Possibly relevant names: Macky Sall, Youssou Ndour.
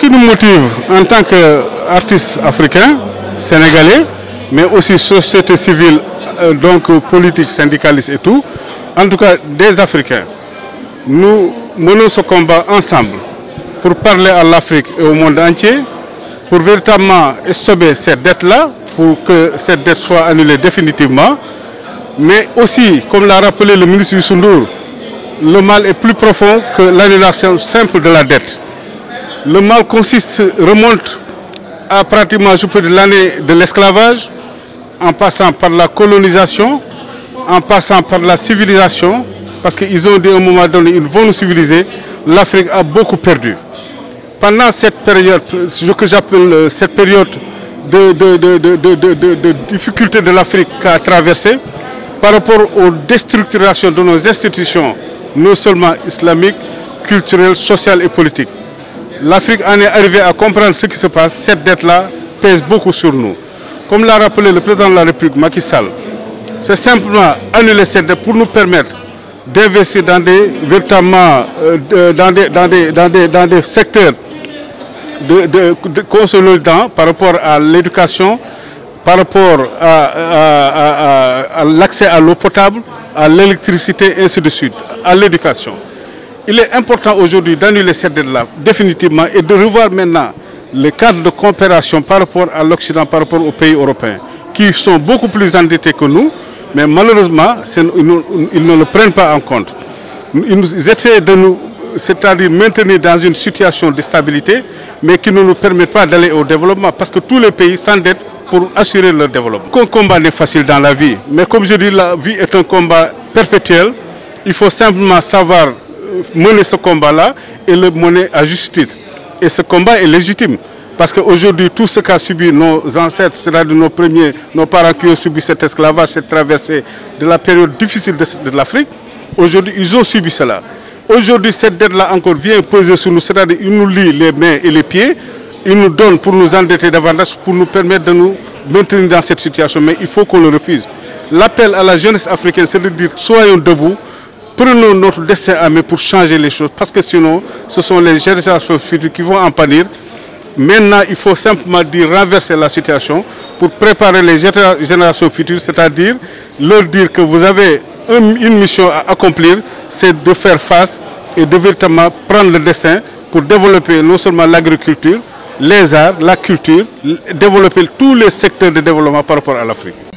que nous motive en tant qu'artistes africains, sénégalais, mais aussi société civile, donc politique, syndicaliste et tout, en tout cas des Africains, nous menons ce combat ensemble pour parler à l'Afrique et au monde entier, pour véritablement stopper cette dette-là, pour que cette dette soit annulée définitivement. Mais aussi, comme l'a rappelé le ministre Youssou Ndour, le mal est plus profond que l'annulation simple de la dette. Le mal remonte à pratiquement l'année de l'esclavage, en passant par la colonisation, en passant par la civilisation, parce qu'ils ont dit à un moment donné qu'ils vont nous civiliser, l'Afrique a beaucoup perdu. Pendant cette période, ce que j'appelle cette période de difficulté de l'Afrique à traverser, par rapport aux déstructurations de nos institutions, non seulement islamiques, culturelles, sociales et politiques. L'Afrique en est arrivée à comprendre ce qui se passe, cette dette-là pèse beaucoup sur nous. Comme l'a rappelé le président de la République, Macky Sall, c'est simplement annuler cette dette pour nous permettre d'investir dans des secteurs de consolidants par rapport à l'éducation, par rapport à l'accès à l'eau potable, à l'électricité, ainsi de suite, à l'éducation. Il est important aujourd'hui d'annuler cette dette-là, définitivement, et de revoir maintenant les cadres de coopération par rapport à l'Occident, par rapport aux pays européens, qui sont beaucoup plus endettés que nous, mais malheureusement, ils ne le prennent pas en compte. Ils essaient de nous, c'est-à-dire maintenir dans une situation de stabilité, mais qui ne nous permet pas d'aller au développement, parce que tous les pays s'endettent pour assurer leur développement. Qu'un combat n'est facile dans la vie, mais comme je dis, la vie est un combat perpétuel. Il faut simplement savoir mener ce combat-là et le mener à juste titre. Et ce combat est légitime, parce qu'aujourd'hui, tout ce qu'a subi nos ancêtres, c'est-à-dire nos parents qui ont subi cet esclavage, cette traversée de la période difficile de l'Afrique, aujourd'hui, ils ont subi cela. Aujourd'hui, cette dette-là encore vient peser sur nous, c'est-à-dire qu'ils nous lient les mains et les pieds. Il nous donne pour nous endetter davantage, pour nous permettre de nous maintenir dans cette situation. Mais il faut qu'on le refuse. L'appel à la jeunesse africaine, c'est de dire, soyons debout, prenons notre destin à main pour changer les choses. Parce que sinon, ce sont les générations futures qui vont en pâtir. Maintenant, il faut simplement dire, renverser la situation pour préparer les générations futures, c'est-à-dire leur dire que vous avez une mission à accomplir, c'est de faire face et de véritablement prendre le destin pour développer non seulement l'agriculture, les arts, la culture, développer tous les secteurs de développement par rapport à l'Afrique.